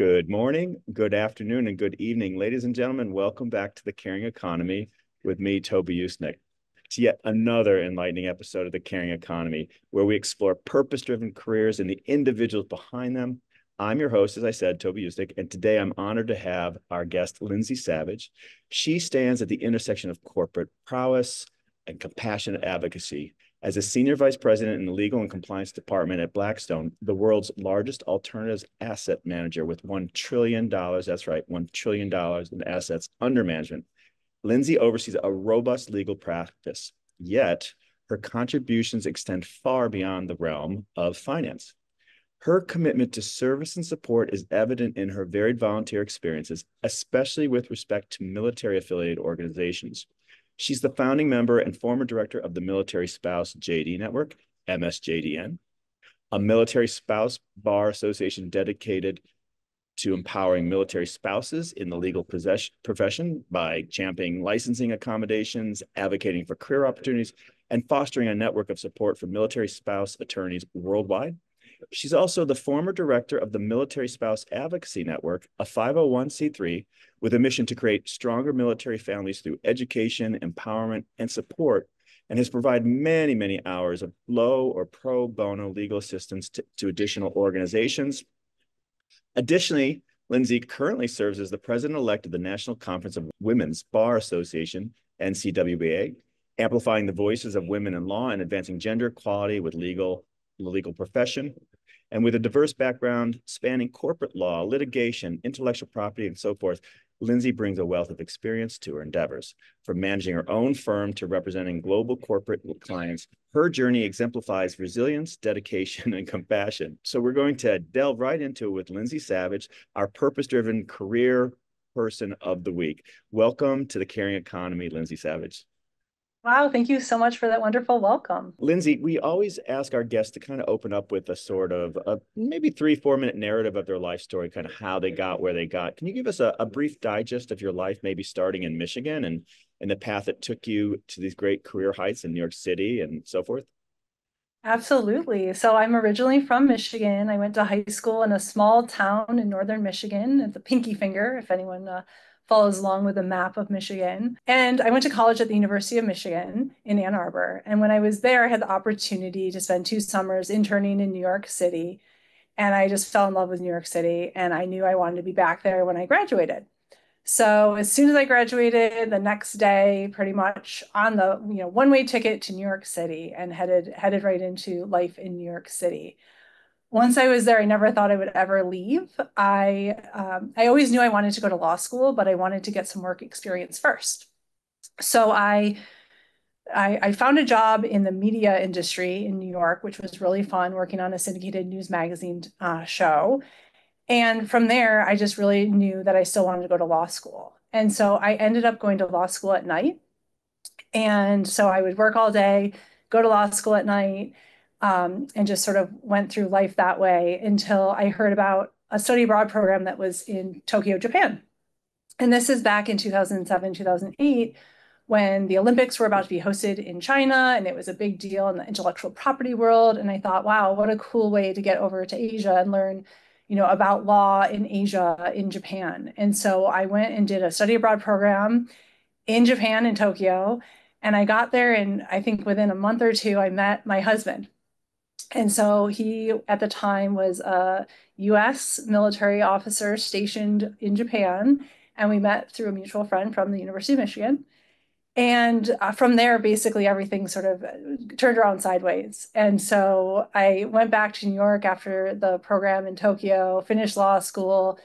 Good morning, good afternoon, and good evening, ladies and gentlemen. Welcome back to The Caring Economy with me, Toby Usnick. It's yet another enlightening episode of The Caring Economy, where we explore purpose-driven careers and the individuals behind them. I'm your host, as I said, Toby Usnick, and today I'm honored to have our guest, Lindsay Savage. She stands at the intersection of corporate prowess and compassionate advocacy. As a senior vice president in the legal and compliance department at Blackstone, the world's largest alternatives asset manager with $1 trillion, that's right, $1 trillion in assets under management, Lindsay oversees a robust legal practice, yet her contributions extend far beyond the realm of finance. Her commitment to service and support is evident in her varied volunteer experiences, especially with respect to military-affiliated organizations. She's the founding member and former director of the Military Spouse JD Network, MSJDN, a Military Spouse Bar Association dedicated to empowering military spouses in the legal profession by championing licensing accommodations, advocating for career opportunities, and fostering a network of support for military spouse attorneys worldwide. She's also the former director of the Military Spouse Advocacy Network, a 501c3 with a mission to create stronger military families through education, empowerment, and support, and has provided many hours of low or pro bono legal assistance to additional organizations. Additionally, Lindsay currently serves as the president-elect of the National Conference of Women's Bar Association, NCWBA, amplifying the voices of women in law and advancing gender equality with the legal profession. And with a diverse background spanning corporate law, litigation, intellectual property, and so forth, Lindsay brings a wealth of experience to her endeavors. From managing her own firm to representing global corporate clients, her journey exemplifies resilience, dedication, and compassion. So we're going to delve right into it with Lindsay Savage, our purpose-driven career person of the week. Welcome to The Caring Economy, Lindsay Savage. Wow, thank you so much for that wonderful welcome. Lindsay, we always ask our guests to kind of open up with a sort of a maybe 3-4 minute narrative of their life story, kind of how they got where they got. Can you give us a brief digest of your life, maybe starting in Michigan and the path that took you to these great career heights in New York City and so forth? Absolutely. So I'm originally from Michigan. I went to high school in a small town in northern Michigan at the Pinky Finger, if anyone follows along with a map of Michigan. And I went to college at the University of Michigan in Ann Arbor. And when I was there, I had the opportunity to spend 2 summers interning in New York City. And I just fell in love with New York City. And I knew I wanted to be back there when I graduated. So as soon as I graduated, the next day, pretty much on the one-way ticket to New York City and headed right into life in New York City. Once I was there, I never thought I would ever leave. I always knew I wanted to go to law school, but I wanted to get some work experience first. So I found a job in the media industry in New York, which was really fun, working on a syndicated news magazine show. And from there, I just really knew that I still wanted to go to law school. And so I ended up going to law school at night. And so I would work all day, go to law school at night, and just sort of went through life that way until I heard about a study abroad program that was in Tokyo, Japan. And this is back in 2007, 2008, when the Olympics were about to be hosted in China, and it was a big deal in the intellectual property world. And I thought, wow, what a cool way to get over to Asia and learn, about law in Asia, in Japan. And so I went and did a study abroad program in Japan, in Tokyo. And I got there, and I think within a month or two, I met my husband. And so he, at the time, was a U.S. military officer stationed in Japan, and we met through a mutual friend from the University of Michigan. And from there, basically, everything sort of turned around sideways. And so I went back to New York after the program in Tokyo, finished law school,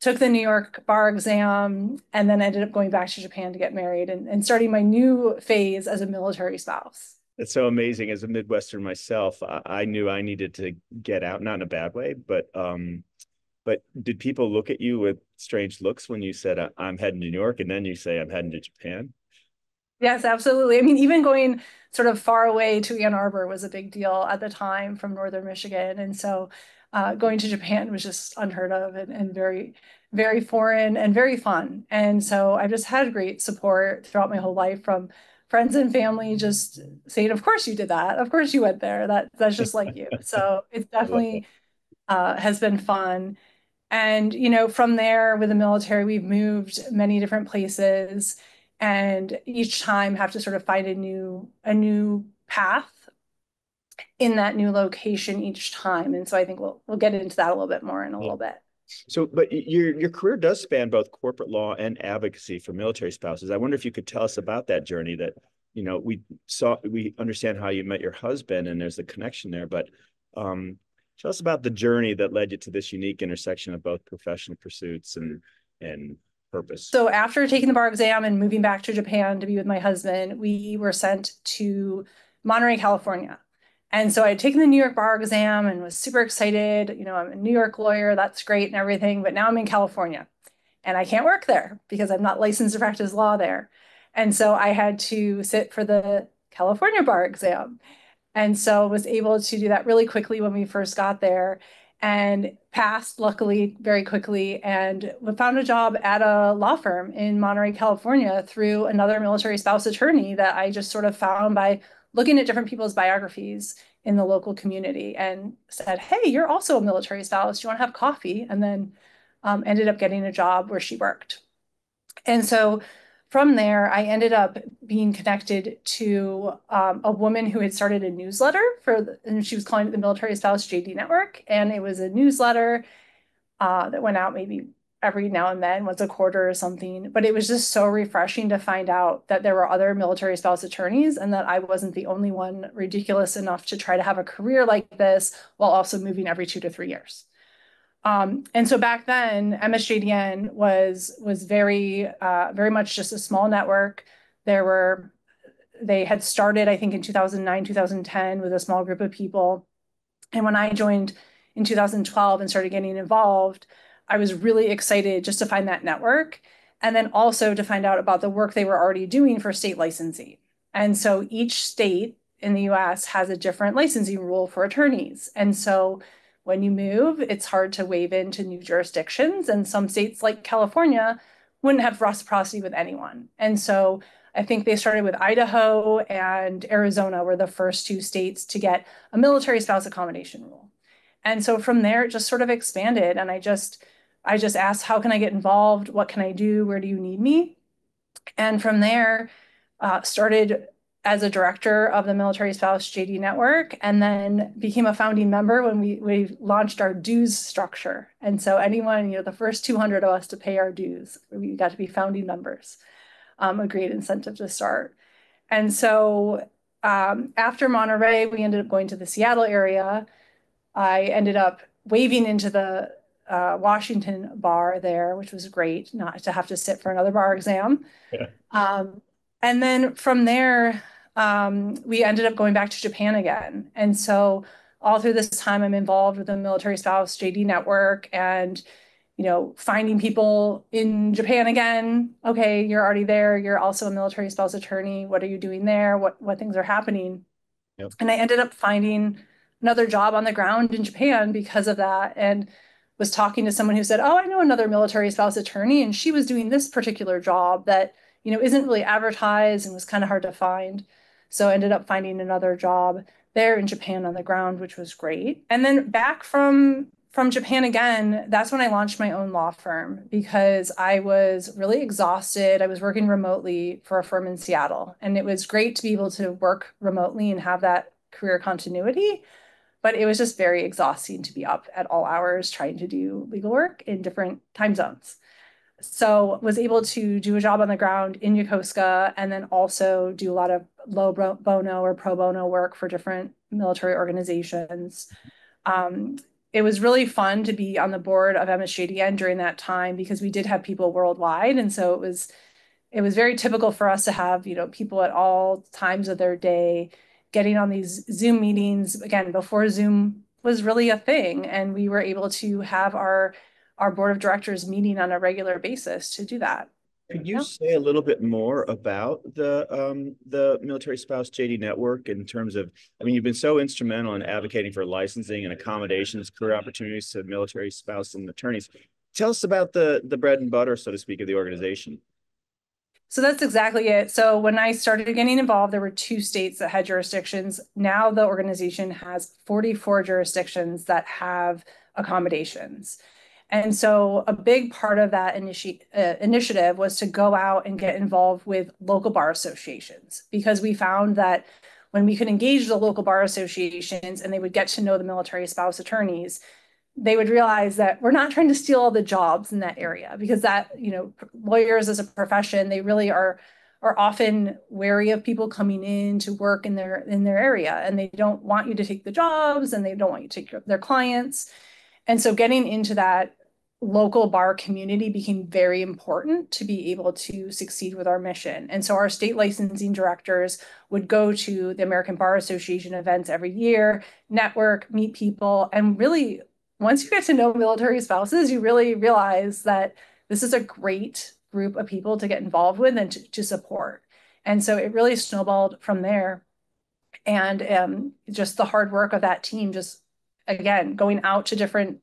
took the New York bar exam, and then ended up going back to Japan to get married and starting my new phase as a military spouse. It's so amazing. As a Midwestern myself, I knew I needed to get out, not in a bad way, but did people look at you with strange looks when you said, I'm heading to New York, and then you say, I'm heading to Japan? Yes, absolutely. I mean, even going sort of far away to Ann Arbor was a big deal at the time from northern Michigan. And so going to Japan was just unheard of and very, very foreign and very fun. And so I've just had great support throughout my whole life from friends and family just saying, of course you did that. Of course you went there. That's just like you. So it definitely has been fun. And, you know, from there with the military, we've moved many different places and each time have to sort of find a new path in that new location each time. And so I think we'll get into that a little bit more in a little bit. So, but your career does span both corporate law and advocacy for military spouses. I wonder if you could tell us about that journey that, you know, we understand how you met your husband and there's the connection there, but tell us about the journey that led you to this unique intersection of both professional pursuits and purpose. So after taking the bar exam and moving back to Japan to be with my husband, we were sent to Monterey, California. And so I had taken the New York bar exam and was super excited. You know, I'm a New York lawyer, that's great and everything, but now I'm in California and I can't work there because I'm not licensed to practice law there. And so I had to sit for the California bar exam. And so was able to do that really quickly when we first got there and passed, luckily, very quickly, and found a job at a law firm in Monterey, California through another military spouse attorney that I just sort of found by looking at different people's biographies in the local community, and said, hey, you're also a military spouse. Do you want to have coffee? And then ended up getting a job where she worked. And so from there, I ended up being connected to a woman who had started a newsletter and she was calling it the Military Spouse JD Network. And it was a newsletter that went out maybe every now and then, once a quarter or something. But it was just so refreshing to find out that there were other military spouse attorneys and that I wasn't the only one ridiculous enough to try to have a career like this while also moving every 2 to 3 years. And so back then, MSJDN was very much just a small network. They had started, I think, in 2009, 2010 with a small group of people. And when I joined in 2012 and started getting involved, I was really excited just to find that network and then also to find out about the work they were already doing for state licensing. And so each state in the US has a different licensing rule for attorneys. And so when you move, it's hard to wave into new jurisdictions. And some states like California wouldn't have reciprocity with anyone. And so I think they started with Idaho and Arizona were the first two states to get a military spouse accommodation rule. And so from there, it just sort of expanded. And I just asked, how can I get involved? What can I do? Where do you need me? And from there, started as a director of the Military Spouse JD Network, and then became a founding member when we launched our dues structure. And so anyone, you know, the first 200 of us to pay our dues, we got to be founding members, a great incentive to start. And so after Monterey, we ended up going to the Seattle area. I ended up waving into the Washington bar there, which was great not to have to sit for another bar exam. Yeah. And then from there, we ended up going back to Japan again. And so all through this time, I'm involved with the Military Spouse JD Network and, you know, finding people in Japan again. Okay, you're already there. You're also a military spouse attorney. What are you doing there? What things are happening? Yep. And I ended up finding another job on the ground in Japan because of that, and was talking to someone who said, oh, I know another military spouse attorney, and she was doing this particular job that, you know, isn't really advertised and was kind of hard to find. So I ended up finding another job there in Japan on the ground, which was great. And then back from Japan again, that's when I launched my own law firm because I was really exhausted. I was working remotely for a firm in Seattle, and it was great to be able to work remotely and have that career continuity. But it was just very exhausting to be up at all hours trying to do legal work in different time zones. So was able to do a job on the ground in Yokosuka and then also do a lot of low bono or pro bono work for different military organizations. It was really fun to be on the board of MSJDN during that time because we did have people worldwide. And so it was very typical for us to have, you know, people at all times of their day getting on these Zoom meetings, again, before Zoom was really a thing. And we were able to have our board of directors meeting on a regular basis to do that. Could you say a little bit more about the Military Spouse JD Network in terms of, I mean, you've been so instrumental in advocating for licensing and accommodations, career opportunities to military spouses and attorneys. Tell us about the bread and butter, so to speak, of the organization. So that's exactly it. So when I started getting involved, there were two states that had jurisdictions. Now the organization has 44 jurisdictions that have accommodations. And so a big part of that initiative was to go out and get involved with local bar associations, because we found that when we could engage the local bar associations and they would get to know the military spouse attorneys, they would realize that we're not trying to steal all the jobs in that area, because that, you know, lawyers as a profession, they really are often wary of people coming in to work in their area, and they don't want you to take the jobs and they don't want you to take their clients. And so getting into that local bar community became very important to be able to succeed with our mission. And so our state licensing directors would go to the American Bar Association events every year, network, meet people, and really, once you get to know military spouses, you really realize that this is a great group of people to get involved with and to support. And so it really snowballed from there. And just the hard work of that team, just again, going out to different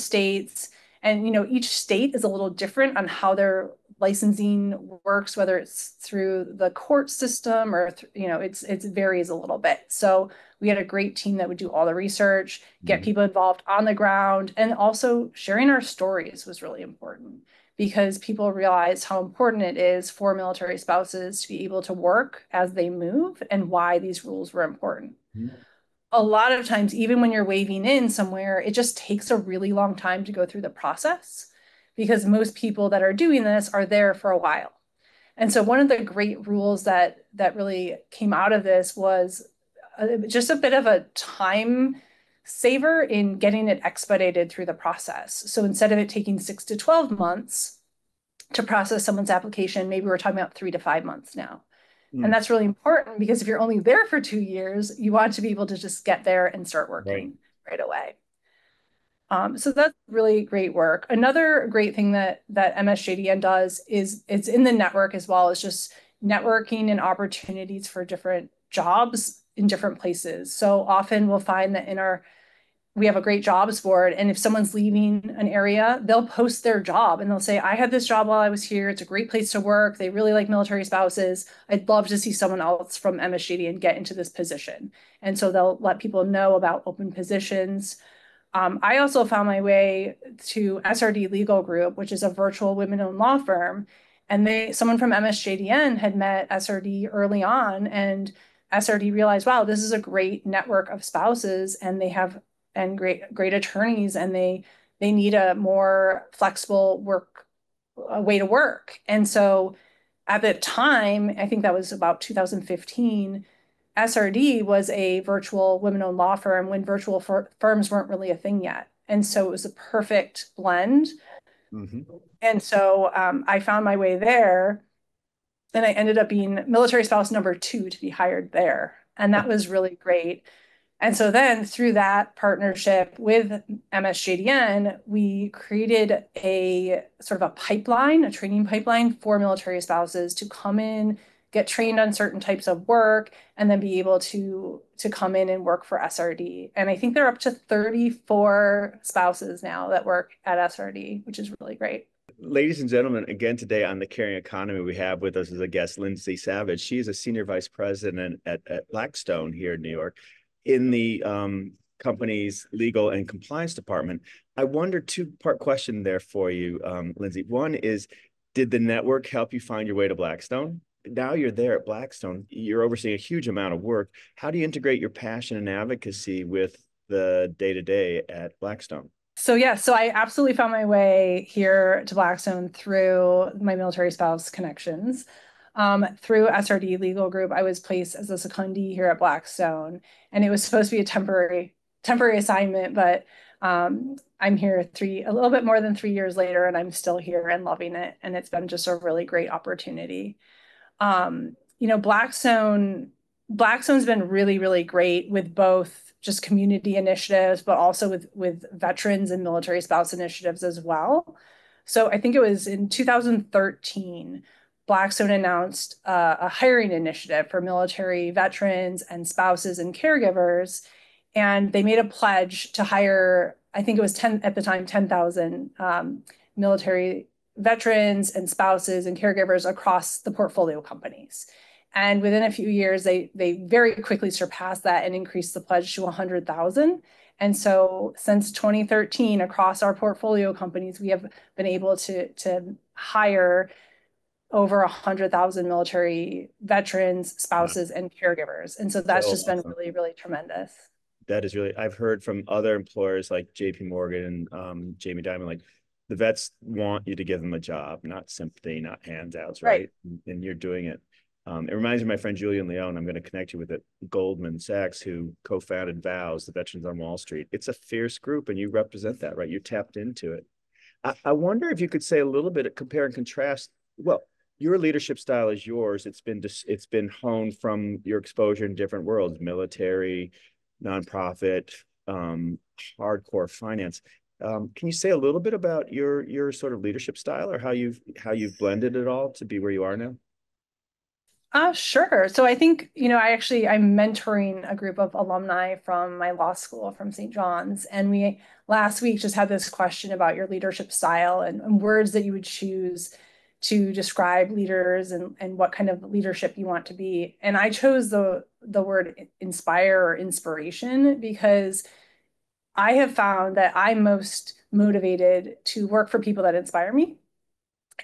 states. And, you know, each state is a little different on how their licensing works, whether it's through the court system or, you know, it varies a little bit. So we had a great team that would do all the research, get people involved on the ground, and also sharing our stories was really important, because people realized how important it is for military spouses to be able to work as they move and why these rules were important. Mm-hmm. A lot of times, even when you're waving in somewhere, it just takes a really long time to go through the process, because most people that are doing this are there for a while. And so one of the great rules that really came out of this was just a bit of a time saver in getting it expedited through the process. So instead of it taking 6 to 12 months to process someone's application, maybe we're talking about 3 to 5 months now. And that's really important, because if you're only there for 2 years, you want to be able to just get there and start working right away. So that's really great work. Another great thing that MSJDN does is it's in the network as well. It's just networking and opportunities for different jobs in different places. So often we'll find that we have a great jobs board, and if someone's leaving an area, they'll post their job and they'll say, I had this job while I was here. It's a great place to work. They really like military spouses. I'd love to see someone else from MSJDN get into this position. And so they'll let people know about open positions. I also found my way to SRD Legal Group, which is a virtual women-owned law firm. And someone from MSJDN had met SRD early on, and SRD realized, wow, this is a great network of spouses, and they have great attorneys, and they need a more flexible way to work. And so at the time, I think that was about 2015, SRD was a virtual women-owned law firm when virtual firms weren't really a thing yet. And so it was a perfect blend. Mm-hmm. And so I found my way there, and I ended up being military spouse number 2 to be hired there. And that was really great. And so then through that partnership with MSJDN, we created a sort of a training pipeline for military spouses to come in, get trained on certain types of work, and then be able to come in and work for SRD. And I think they're up to 34 spouses now that work at SRD, which is really great. Ladies and gentlemen, again today on The Caring Economy, we have with us as a guest Lindsay Savage. She is a senior vice president at Blackstone here in New York, in the company's legal and compliance department. I wonder, two-part question there for you, Lindsay. One is, did the network help you find your way to Blackstone? Now you're there at Blackstone, you're overseeing a huge amount of work. How do you integrate your passion and advocacy with the day-to-day at Blackstone? So I absolutely found my way here to Blackstone through my military spouse connections. Through SRD Legal Group, I was placed as a secondee here at Blackstone, and it was supposed to be a temporary assignment, but I'm here a little bit more than 3 years later, and I'm still here and loving it, and it's been just a really great opportunity. You know, Blackstone's been really, really great with both just community initiatives, but also with veterans and military spouse initiatives as well. So I think it was in 2013, Blackstone announced a hiring initiative for military veterans and spouses and caregivers. And they made a pledge to hire, I think it was 10,000 military veterans and spouses and caregivers across the portfolio companies. And within a few years, they very quickly surpassed that and increased the pledge to 100,000. And so since 2013, across our portfolio companies, we have been able to hire over 100,000 military veterans, spouses, and caregivers. And so that's just been really, really tremendous. That is really, I've heard from other employers like JP Morgan and Jamie Dimon, like the vets want you to give them a job, not sympathy, not handouts, right? And you're doing it. It reminds me of my friend Julian Leone. I'm going to connect you with it. Goldman Sachs, who co-founded VOWS, the Veterans on Wall Street. It's a fierce group, and you represent that, right? You tapped into it. I wonder if you could say a little bit, compare and contrast. Well, your leadership style is yours. It's been honed from your exposure in different worlds: military, nonprofit, hardcore finance. Can you say a little bit about your sort of leadership style, or how you've blended it all to be where you are now? Sure. So I think, I'm mentoring a group of alumni from my law school, from St. John's. And we last week just had this question about your leadership style and words that you would choose to describe leaders and what kind of leadership you want to be. And I chose the word inspire or inspiration because I have found that I'm most motivated to work for people that inspire me.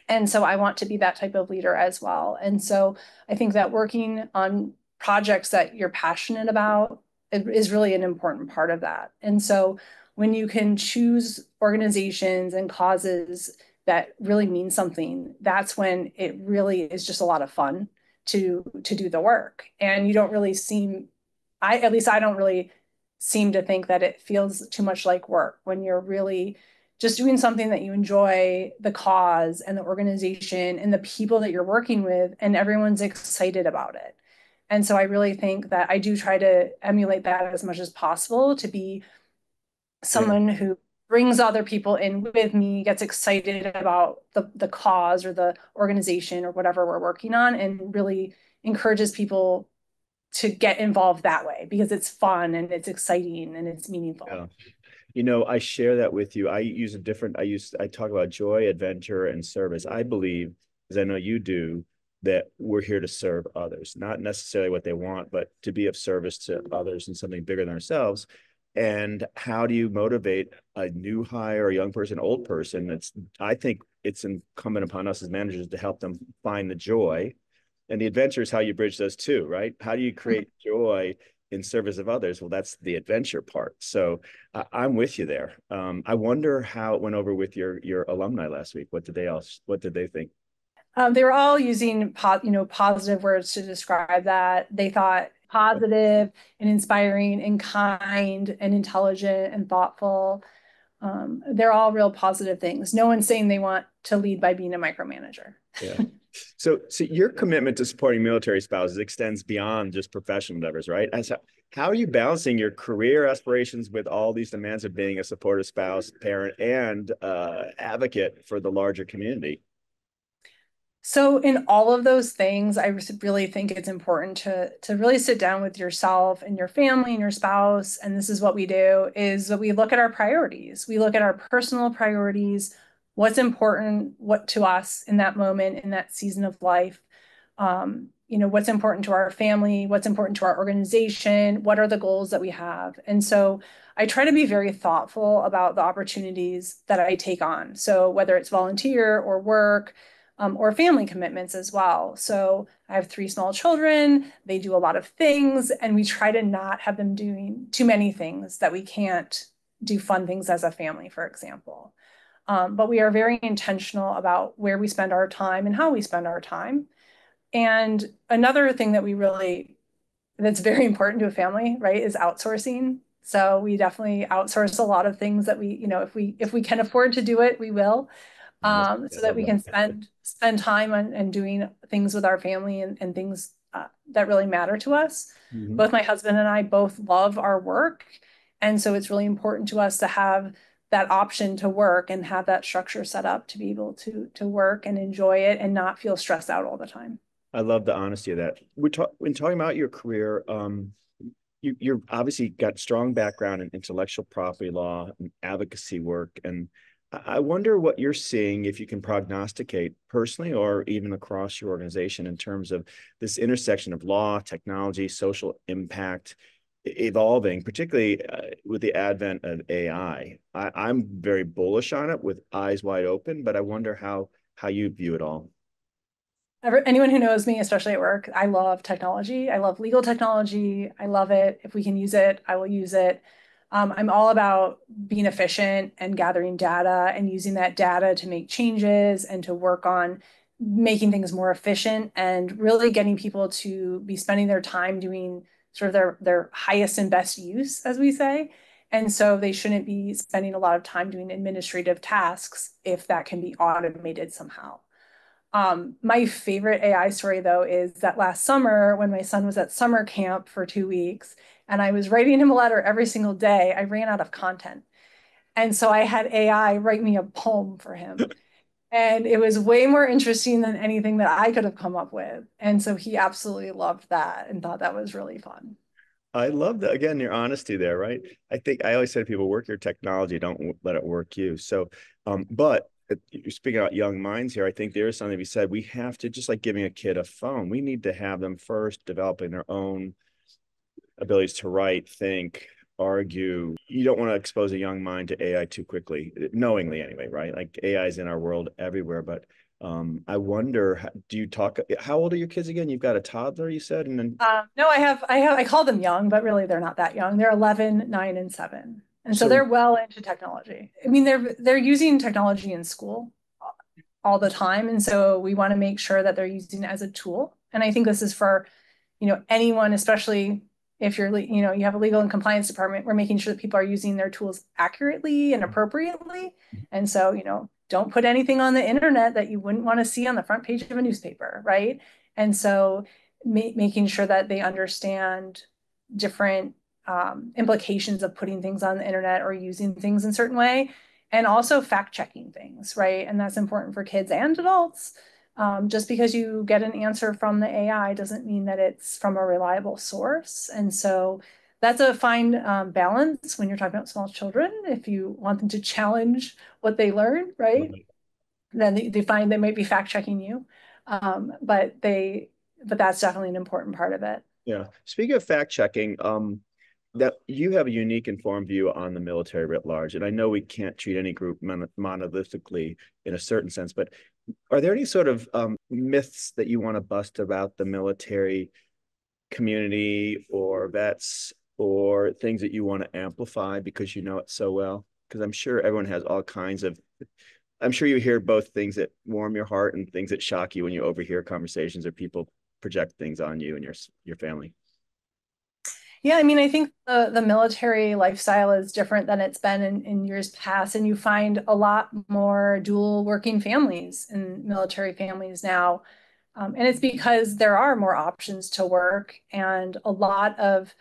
And so I want to be that type of leader as well. And so I think that working on projects that you're passionate about is really an important part of that. And so when you can choose organizations and causes that really mean something, that's when it really is just a lot of fun to do the work. And you don't really seem, at least I don't really seem to think that it feels too much like work when you're really just doing something that you enjoy, the cause and the organization and the people that you're working with, and everyone's excited about it. And so I really think that I do try to emulate that as much as possible, to be someone who brings other people in with me, gets excited about the cause or the organization or whatever we're working on, and really encourages people to get involved that way because it's fun and it's exciting and it's meaningful. Yeah. You know, I share that with you. I talk about joy, adventure, and service. I believe, as I know you do, that we're here to serve others, not necessarily what they want, but to be of service to others and something bigger than ourselves. And how do you motivate a new hire, a young person, old person? I think it's incumbent upon us as managers to help them find the joy. And the adventure is how you bridge those two, right? How do you create joy in service of others? Well, that's the adventure part. So I'm with you there. I wonder how it went over with your alumni last week. What did they think? They were all using positive words to describe that. They thought positive and inspiring and kind and intelligent and thoughtful. They're all real positive things. No one's saying they want to lead by being a micromanager. Yeah. So your commitment to supporting military spouses extends beyond just professional endeavors, right? How are you balancing your career aspirations with all these demands of being a supportive spouse, parent, and advocate for the larger community? So in all of those things, I really think it's important to really sit down with yourself and your family and your spouse. And this is what we do, is that we look at our priorities. We look at our personal priorities, what's important to us in that moment, in that season of life, what's important to our family, what's important to our organization, what are the goals that we have. And so I try to be very thoughtful about the opportunities that I take on. So whether it's volunteer or work, or family commitments as well. So I have 3 small children, they do a lot of things, and we try to not have them doing too many things that we can't do fun things as a family, for example. But we are very intentional about where we spend our time and how we spend our time. And another thing that that's very important to a family, right, is outsourcing. So we definitely outsource a lot of things that we, if we can afford to do it, we will, so that we can spend time on doing things with our family and things that really matter to us. Mm-hmm. Both my husband and I both love our work. And so it's really important to us to have that option to work and have that structure set up to be able to work and enjoy it and not feel stressed out all the time. I love the honesty of that. When talking about your career, you're obviously got strong background in intellectual property law and advocacy work. And I wonder what you're seeing, if you can prognosticate personally or even across your organization, in terms of this intersection of law, technology, social impact, evolving, particularly with the advent of AI. I'm very bullish on it with eyes wide open, but I wonder how you view it all. Anyone who knows me, especially at work, I love technology. I love legal technology. I love it. If we can use it, I will use it. I'm all about being efficient and gathering data and using that data to make changes and to work on making things more efficient and really getting people to be spending their time doing sort of their highest and best use, as we say. And so they shouldn't be spending a lot of time doing administrative tasks if that can be automated somehow. My favorite AI story, though, is that last summer when my son was at summer camp for 2 weeks and I was writing him a letter every single day, I ran out of content. And so I had AI write me a poem for him. And it was way more interesting than anything that I could have come up with. And so he absolutely loved that and thought that was really fun. I love that. Again, your honesty there, right? I think I always say to people, work your technology, don't let it work you. So, but you're speaking about young minds here. I think there is something to be said. We have to, just like giving a kid a phone, we need to have them first developing their own abilities to write, think, argue. You don't want to expose a young mind to AI too quickly, knowingly anyway, right? Like AI is in our world everywhere, but I wonder, do you talk, how old are your kids again? You've got a toddler, you said, and then. No, I call them young, but really they're not that young. They're 11, 9, and 7. And so they're well into technology. I mean, they're using technology in school all the time. And so we want to make sure that they're using it as a tool. And I think this is for, you know, anyone, especially if you're, you know, you have a legal and compliance department, we're making sure that people are using their tools accurately and appropriately. And so, you know, don't put anything on the internet that you wouldn't want to see on the front page of a newspaper, right? And so making sure that they understand different implications of putting things on the internet or using things in a certain way, and also fact checking things, right? And that's important for kids and adults. Just because you get an answer from the AI doesn't mean that it's from a reliable source. And so that's a fine balance when you're talking about small children. If you want them to challenge what they learn, right? Mm-hmm. Then they find they might be fact checking you, but that's definitely an important part of it. Yeah. Speaking of fact checking, that you have a unique informed view on the military writ large. And I know we can't treat any group monolithically in a certain sense, but are there any sort of myths that you want to bust about the military community or vets, or things that you want to amplify because you know it so well? Because I'm sure everyone has all kinds of, I'm sure you hear both things that warm your heart and things that shock you when you overhear conversations or people project things on you and your family. Yeah, I mean, I think the military lifestyle is different than it's been in years past, and you find a lot more dual working families and military families now. And it's because there are more options to work, and a lot of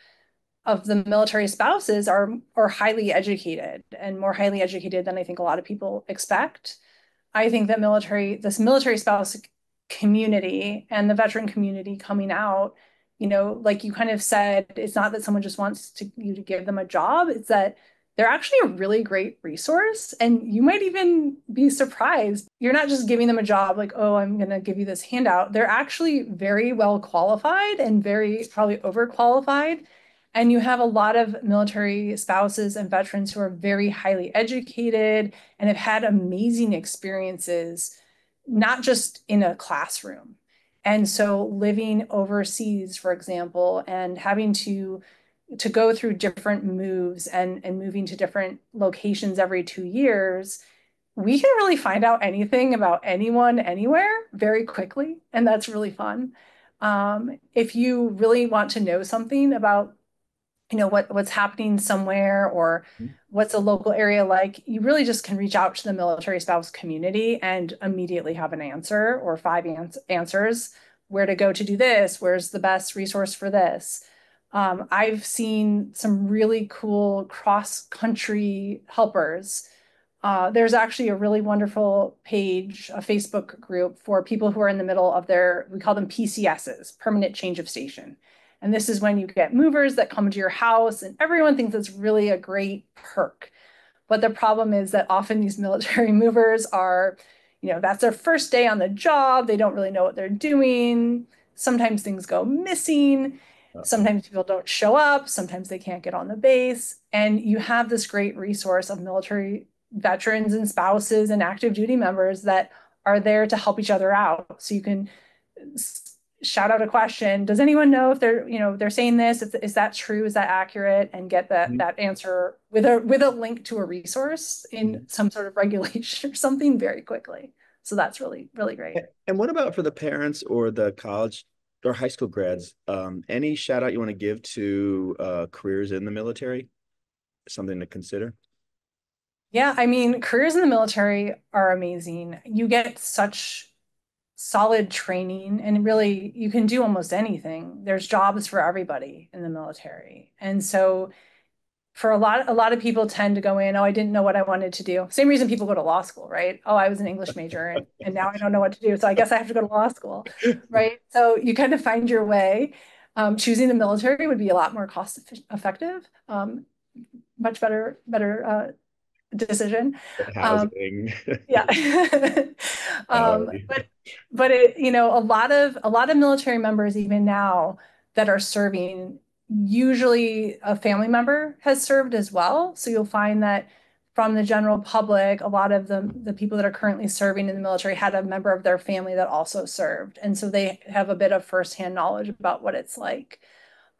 the military spouses are highly educated, and more highly educated than I think a lot of people expect. I think that this military spouse community and the veteran community coming out, you know, like you kind of said, it's not that someone just wants you to give them a job. It's that they're actually a really great resource. And you might even be surprised. You're not just giving them a job like, oh, I'm going to give you this handout. They're actually very well qualified and very probably overqualified. And you have a lot of military spouses and veterans who are very highly educated and have had amazing experiences, not just in a classroom. And so living overseas, for example, and having to go through different moves and moving to different locations every 2 years, we can really find out anything about anyone, anywhere very quickly. And that's really fun. If you really want to know something about, you know, what's happening somewhere or what's a local area like, you really just can reach out to the military spouse community and immediately have an answer or 5 answers, where to go to do this, where's the best resource for this. I've seen some really cool cross-country helpers. There's actually a really wonderful page, a Facebook group for people who are in the middle of their, we call them PCSs, permanent change of station. And this is when you get movers that come to your house, and everyone thinks it's really a great perk. But the problem is that often these military movers are, you know, that's their first day on the job. They don't really know what they're doing. Sometimes things go missing. Sometimes people don't show up. Sometimes they can't get on the base. And you have this great resource of military veterans and spouses and active duty members that are there to help each other out. So you can shout out a question. Does anyone know if they're, you know, they're saying this? Is that true? Is that accurate? And get that answer with a link to a resource in some sort of regulation or something very quickly. So that's really, really great. And what about for the parents or the college or high school grads? Any shout out you want to give to careers in the military? Something to consider? Yeah, I mean, careers in the military are amazing. You get such solid training, and really you can do almost anything. There's jobs for everybody in the military. And so for a lot of people tend to go in, oh, I didn't know what I wanted to do. Same reason people go to law school, right? Oh, I was an English major and now I don't know what to do. So I guess I have to go to law school, right? So you kind of find your way. Choosing the military would be a lot more cost effective, much better decision. Housing. Yeah. But it, you know, a lot of military members, even now that are serving, usually a family member has served as well. So you'll find that from the general public, a lot of the people that are currently serving in the military had a member of their family that also served. And so they have a bit of firsthand knowledge about what it's like.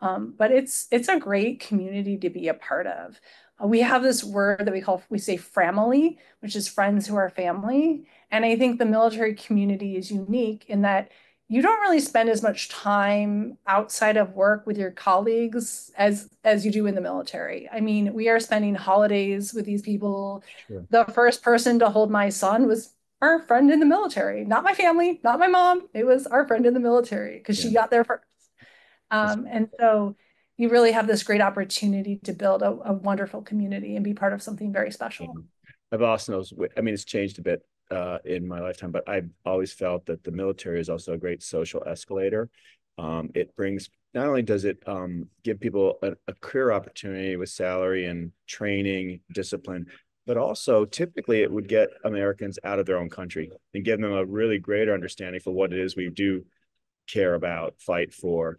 But it's a great community to be a part of. We have this word that we say framily, which is friends who are family. And I think the military community is unique in that you don't really spend as much time outside of work with your colleagues as you do in the military. I mean, we are spending holidays with these people. Sure. The first person to hold my son was our friend in the military, not my family, not my mom. It was our friend in the military because she got there first. And so you really have this great opportunity to build a wonderful community and be part of something very special. I've also, I mean, it's changed a bit in my lifetime, but I've always felt that the military is also a great social escalator. It brings, not only does it give people a career opportunity with salary and training, discipline, but also typically it would get Americans out of their own country and give them a really greater understanding for what it is we do care about, fight for,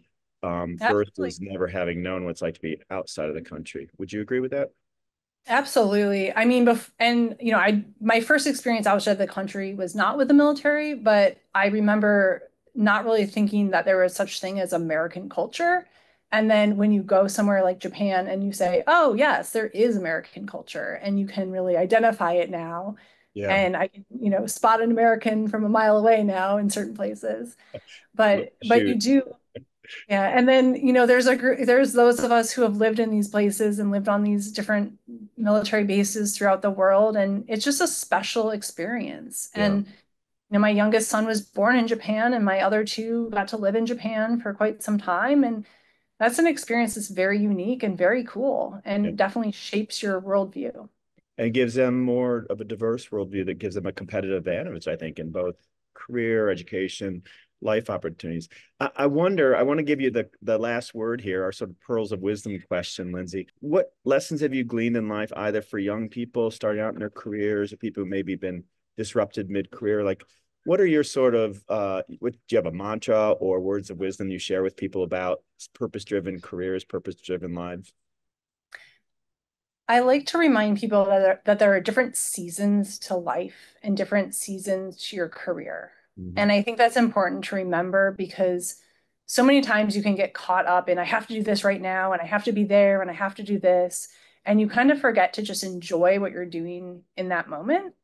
versus never having known what it's like to be outside of the country. Would you agree with that? Absolutely. I mean, and you know, my first experience outside of the country was not with the military, but I remember not really thinking that there was such thing as American culture. And then when you go somewhere like Japan and you say, oh yes, there is American culture, and you can really identify it now. Yeah. And I can, you know, spot an American from a mile away now in certain places, but you do. Yeah. And then, you know, there's those of us who have lived in these places and lived on these different military bases throughout the world. And it's just a special experience. Yeah. And, you know, my youngest son was born in Japan and my other two got to live in Japan for quite some time. And that's an experience that's very unique and very cool and definitely shapes your worldview. And gives them more of a diverse worldview that gives them a competitive advantage, I think, in both career, education, life opportunities. I want to give you the last word here, our sort of pearls of wisdom question, Lindsay. What lessons have you gleaned in life, either for young people starting out in their careers or people who maybe been disrupted mid-career? Like, what are your sort of, do you have a mantra or words of wisdom you share with people about purpose-driven careers, purpose-driven lives? I like to remind people that there are different seasons to life and different seasons to your career. And I think that's important to remember, because so many times you can get caught up in, I have to do this right now, and I have to be there, and I have to do this. And you kind of forget to just enjoy what you're doing in that moment.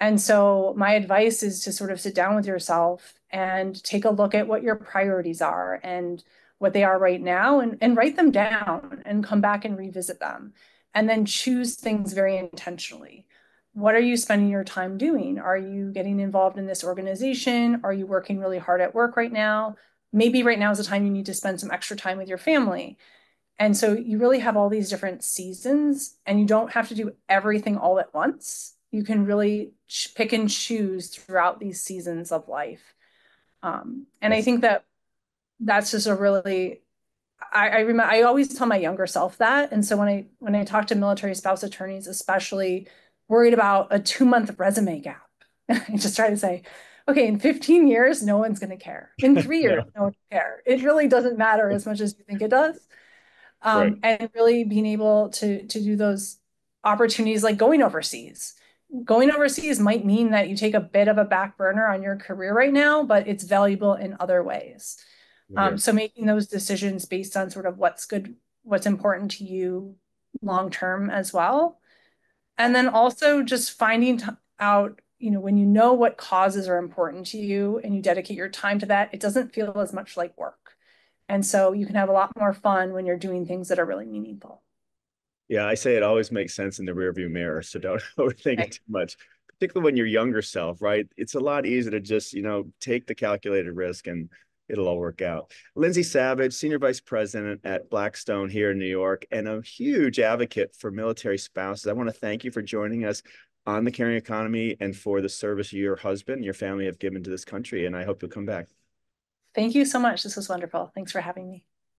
And so my advice is to sort of sit down with yourself and take a look at what your priorities are and what they are right now, and write them down and come back and revisit them, and then choose things very intentionally. What are you spending your time doing? Are you getting involved in this organization? Are you working really hard at work right now? Maybe right now is the time you need to spend some extra time with your family. And so you really have all these different seasons, and you don't have to do everything all at once. You can really pick and choose throughout these seasons of life. And I think that's just a really, I remember, I always tell my younger self that. And so when I talk to military spouse attorneys, especially worried about a 2-month resume gap, I just try to say, okay, in 15 years, no one's going to care. In 3 years, no one will care. It really doesn't matter as much as you think it does. Right. And really being able to do those opportunities like going overseas. Going overseas might mean that you take a bit of a back burner on your career right now, but it's valuable in other ways. So making those decisions based on sort of what's good, what's important to you long-term as well. And then also just finding out, you know, when you know what causes are important to you and you dedicate your time to that, it doesn't feel as much like work. And so you can have a lot more fun when you're doing things that are really meaningful. Yeah, I say it always makes sense in the rearview mirror, so don't overthink it too much, particularly when you're younger self, right? It's a lot easier to just, you know, take the calculated risk and it'll all work out. Lindsay Savage, Senior Vice President at Blackstone here in New York, and a huge advocate for military spouses. I want to thank you for joining us on The Caring Economy and for the service your husband and your family have given to this country, and I hope you'll come back. Thank you so much. This was wonderful. Thanks for having me.